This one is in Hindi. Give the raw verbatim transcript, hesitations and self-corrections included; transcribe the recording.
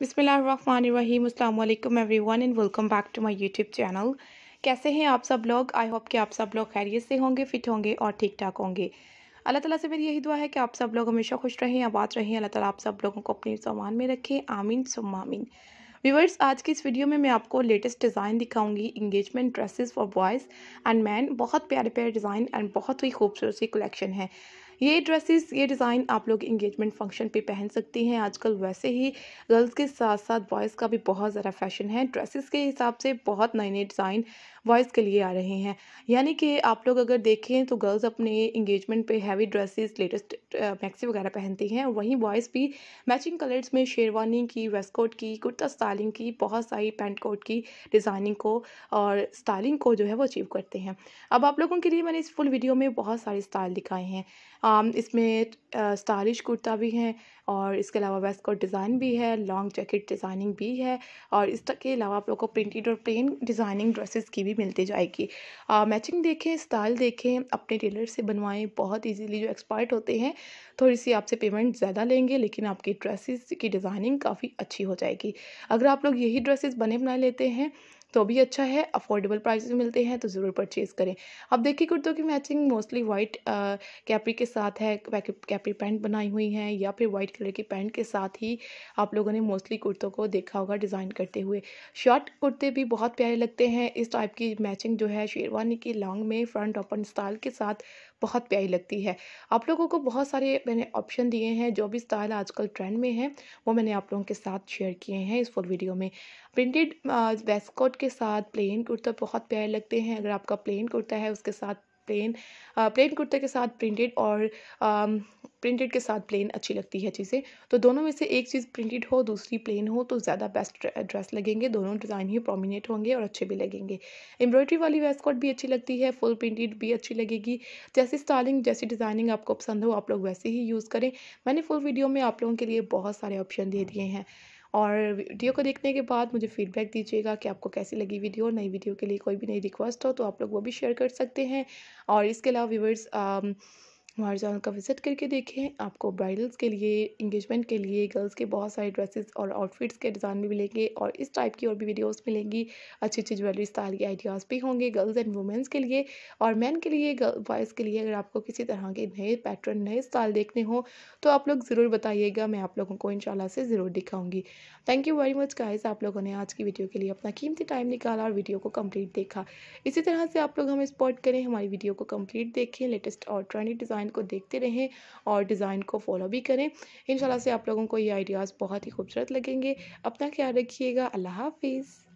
बिस्मिल्लाहिर्रहमानिर्रहीम। अस्सलाम वालेकुम everyone and welcome back to my YouTube channel. कैसे हैं आप सब लोग? आई होप कि आप सब लोग खैरियत से होंगे, फिट होंगे और ठीक ठाक होंगे। अल्लाह ताला से मेरी यही दुआ है कि आप सब लोग हमेशा खुश रहें, आबाद रहें। अल्लाह ताला आप सब लोगों को अपने सामान में रखें, आमीन सुम्मा आमीन। व्यूअर्स, आज की इस वीडियो में मैं आपको लेटेस्ट डिज़ाइन दिखाऊंगी engagement dresses for boys and man. बहुत प्यारे प्यारे डिज़ाइन एंड बहुत ही खूबसूरत सी कलेक्शन है। ये ड्रेसेस, ये डिज़ाइन आप लोग इंगेजमेंट फंक्शन पे पहन सकती हैं। आजकल वैसे ही गर्ल्स के साथ साथ बॉयज़ का भी बहुत ज़्यादा फैशन है। ड्रेसेस के हिसाब से बहुत नए नए डिज़ाइन बॉयज़ के लिए आ रहे हैं। यानी कि आप लोग अगर देखें तो गर्ल्स अपने इंगेजमेंट पे हैवी ड्रेसेस, लेटेस्ट मैक्सी वगैरह पहनती हैं। वहीं बॉयज़ भी मैचिंग कलर्स में शेरवानी की, वेस्ट कोट की, कुर्ता स्टाइलिंग की, बहुत सारी पैंट कोट की डिज़ाइनिंग को और स्टाइलिंग को जो है वो अचीव करते हैं। अब आप लोगों के लिए मैंने इस फुल वीडियो में बहुत सारे स्टाइल दिखाए हैं। आम इसमें स्टाइलिश कुर्ता भी हैं और इसके अलावा वेस्ट कोट डिज़ाइन भी है, लॉन्ग जैकेट डिज़ाइनिंग भी है और इसके अलावा आप लोग को प्रिंटेड और प्लेन डिज़ाइनिंग ड्रेसेस की भी मिलती जाएगी। आ, मैचिंग देखें, स्टाइल देखें, अपने टेलर से बनवाएं। बहुत इजीली जो एक्सपर्ट होते हैं, थोड़ी सी आपसे पेमेंट ज़्यादा लेंगे लेकिन आपकी ड्रेसेस की डिज़ाइनिंग काफ़ी अच्छी हो जाएगी। अगर आप लोग यही ड्रेसेस बने बनाए लेते हैं तो भी अच्छा है, अफोर्डेबल प्राइसेस मिलते हैं तो ज़रूर परचेज़ करें। अब देखिए, कुर्तों की मैचिंग मोस्टली वाइट कैपरी के साथ है, कैपरी पैंट बनाई हुई है या फिर वाइट कलर की पैंट के साथ ही आप लोगों ने मोस्टली कुर्तों को देखा होगा डिज़ाइन करते हुए। शॉर्ट कुर्ते भी बहुत प्यारे लगते हैं। इस टाइप की मैचिंग जो है शेरवानी की लॉन्ग में फ्रंट ओपन स्टाइल के साथ बहुत प्यारी लगती है। आप लोगों को बहुत सारे मैंने ऑप्शन दिए हैं। जो भी स्टाइल आजकल ट्रेंड में है वो मैंने आप लोगों के साथ शेयर किए हैं इस फुल वीडियो में। प्रिंटेड वेस्ट कोट के साथ प्लेन कुर्ता बहुत प्यारे लगते हैं। अगर आपका प्लेन कुर्ता है उसके साथ प्लेन प्लेन कुर्ते के साथ प्रिंटेड और आ, प्रिंटेड के साथ प्लेन अच्छी लगती है चीज़ें। तो दोनों में से एक चीज़ प्रिंटेड हो, दूसरी प्लेन हो तो ज़्यादा बेस्ट ड्रेस लगेंगे। दोनों डिज़ाइन ही प्रोमिनेंट होंगे और अच्छे भी लगेंगे। एम्ब्रॉयडरी वाली वेस्ट कोट भी अच्छी लगती है, फुल प्रिंटेड भी अच्छी लगेगी। जैसी स्टाइलिंग, जैसी डिज़ाइनिंग आपको पसंद हो आप लोग वैसे ही यूज़ करें। मैंने फुल वीडियो में आप लोगों के लिए बहुत सारे ऑप्शन दे दिए हैं और वीडियो को देखने के बाद मुझे फीडबैक दीजिएगा कि आपको कैसी लगी वीडियो। नई वीडियो के लिए कोई भी नई रिक्वेस्ट हो तो आप लोग वो भी शेयर कर सकते हैं। और इसके अलावा व्यूअर्स, हमारे चैनल का विजिट करके देखें। आपको ब्राइडल्स के लिए, इंगेजमेंट के लिए गर्ल्स के बहुत सारे ड्रेसेस और आउटफिट्स के डिज़ाइन भी मिलेंगे और इस टाइप की और भी वीडियोस मिलेंगी। अच्छी अच्छी ज्वेलरी स्टाइल के आइडियाज़ भी होंगे गर्ल्स एंड वुमेंस के लिए और मैन के लिए, बॉयज़ के लिए। अगर आपको किसी तरह के नए पैटर्न, नए स्टाइल देखने हों तो आप लोग ज़रूर बताइएगा, मैं आप लोगों को इंशाल्लाह से ज़रूर दिखाऊँगी। Thank you very much guys, आप लोगों ने आज की वीडियो के लिए अपना कीमती टाइम निकाला और वीडियो को कम्प्लीट देखा। इसी तरह से आप लोग हमें सपोर्ट करें, हमारी वीडियो को कम्प्लीट देखें, लेटेस्ट और ट्रेंडी डिज़ाइन को देखते रहें और डिज़ाइन को फॉलो भी करें। इंशाल्लाह से आप लोगों को ये आइडियाज़ बहुत ही खूबसूरत लगेंगे। अपना ख्याल रखिएगा। अल्लाह हाफिज़।